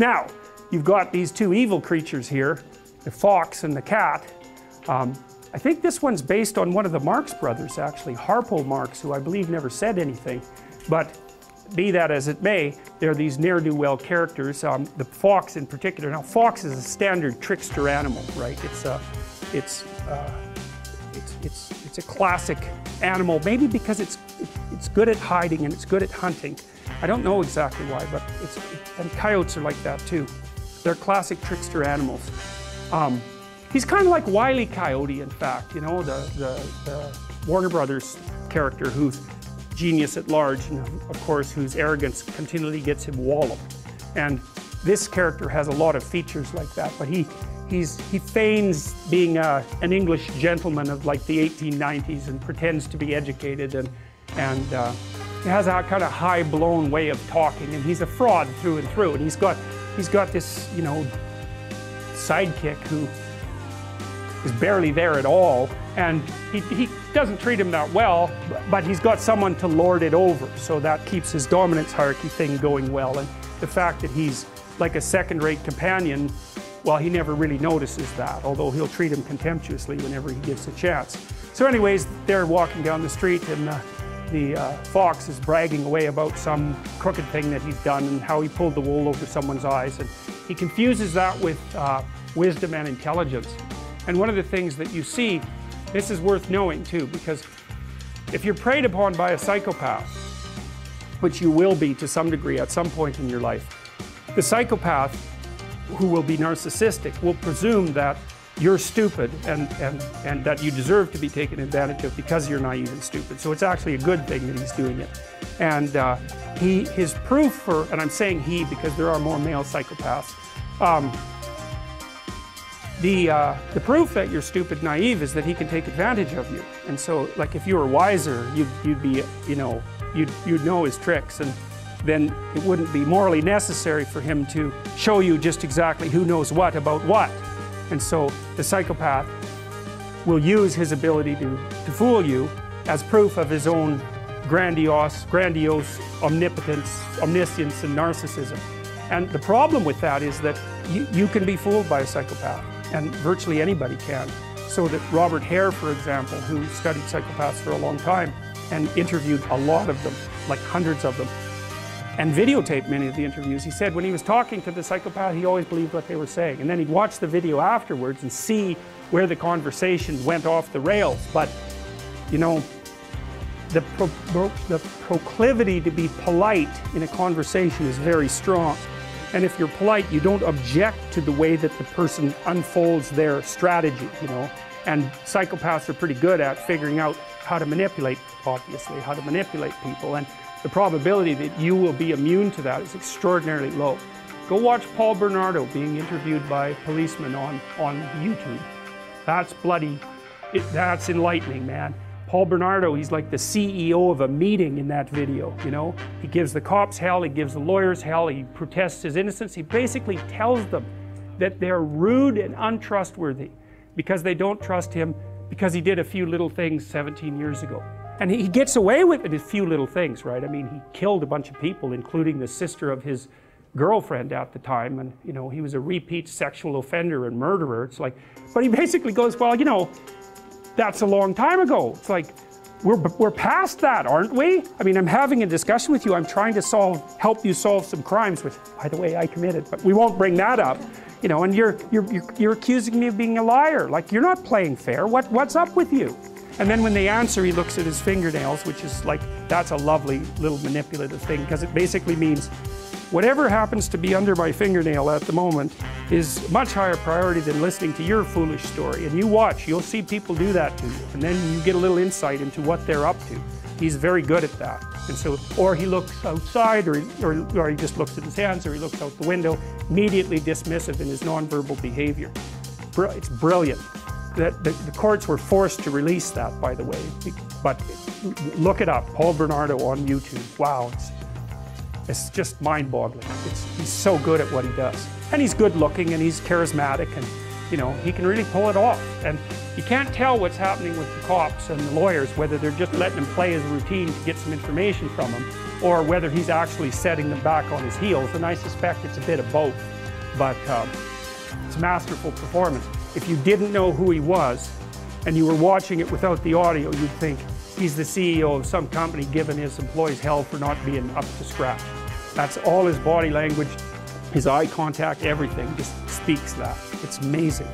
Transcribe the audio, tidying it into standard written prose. Now, you've got these two evil creatures here, the fox and the cat. I think this one's based on one of the Marx brothers, actually, Harpo Marx, who I believe never said anything. But be that as it may, there are these ne'er-do-well characters, the fox in particular. Now, fox is a standard trickster animal, right? It's a classic animal, maybe because it's good at hiding and it's good at hunting. I don't know exactly why, but and coyotes are like that too. They're classic trickster animals. He's kind of like Wile E. Coyote, in fact, you know, the Warner Brothers character who's genius at large and, of course, whose arrogance continually gets him walloped. And this character has a lot of features like that, but he feigns being an English gentleman of like the 1890s and pretends to be educated, and he has that kind of high-blown way of talking, and he's a fraud through and through. And he's got this, you know, sidekick who is barely there at all, and he doesn't treat him that well, but he's got someone to lord it over, so that keeps his dominance hierarchy thing going well. And the fact that he's like a second-rate companion, well, he never really notices that, although he'll treat him contemptuously whenever he gets a chance. So anyways, they're walking down the street, and the fox is bragging away about some crooked thing that he's done and how he pulled the wool over someone's eyes, and he confuses that with wisdom and intelligence. And one of the things that you see, this is worth knowing too, because if you're preyed upon by a psychopath, which you will be to some degree at some point in your life, the psychopath, who will be narcissistic, will presume that you're stupid and that you deserve to be taken advantage of because you're naive and stupid. So it's actually a good thing that he's doing it. And his proof for, and I'm saying he because there are more male psychopaths, the proof that you're stupid, naive, is that he can take advantage of you. And so, like, if you were wiser, you'd be, you know, you'd know his tricks, and then it wouldn't be morally necessary for him to show you just exactly who knows what about what. And so the psychopath will use his ability to fool you as proof of his own grandiose omnipotence, omniscience, and narcissism. And the problem with that is that you can be fooled by a psychopath, and virtually anybody can. So that Robert Hare, for example, who studied psychopaths for a long time and interviewed a lot of them, like hundreds of them, and videotaped many of the interviews, he said when he was talking to the psychopath, he always believed what they were saying. And then he'd watch the video afterwards and see where the conversation went off the rails. But, you know, the proclivity to be polite in a conversation is very strong. And if you're polite, you don't object to the way that the person unfolds their strategy, you know. And psychopaths are pretty good at figuring out how to manipulate, obviously, how to manipulate people. And the probability that you will be immune to that is extraordinarily low. Go watch Paul Bernardo being interviewed by policemen on YouTube. That's that's enlightening, man. Paul Bernardo, he's like the CEO of a meeting in that video, you know? He gives the cops hell, he gives the lawyers hell, he protests his innocence. He basically tells them that they're rude and untrustworthy because they don't trust him because he did a few little things 17 years ago. And he gets away with it, a few little things, right? I mean, he killed a bunch of people, including the sister of his girlfriend at the time, and, you know, he was a repeat sexual offender and murderer. It's like, but he basically goes, well, you know, that's a long time ago. It's like, we're past that, aren't we? I mean, I'm having a discussion with you. I'm trying to help you solve some crimes, which, by the way, I committed, but we won't bring that up. You know, and you're accusing me of being a liar. Like, you're not playing fair. What's up with you? And then when they answer, he looks at his fingernails, which is like, that's a lovely little manipulative thing, because it basically means whatever happens to be under my fingernail at the moment is much higher priority than listening to your foolish story. And you watch, you'll see people do that to you. And then you get a little insight into what they're up to. He's very good at that. And so, or he looks outside, or he just looks at his hands, or he looks out the window, immediately dismissive in his nonverbal behavior. It's brilliant. The courts were forced to release that, by the way. But look it up, Paul Bernardo on YouTube. Wow. It's just mind-boggling. He's so good at what he does. And he's good-looking, and he's charismatic, and you know, he can really pull it off. And you can't tell what's happening with the cops and the lawyers, whether they're just letting him play his routine to get some information from him, or whether he's actually setting them back on his heels. And I suspect it's a bit of both, but it's a masterful performance. If you didn't know who he was and you were watching it without the audio, you'd think he's the CEO of some company giving his employees hell for not being up to scratch. That's all his body language, his eye contact, everything just speaks that. It's amazing.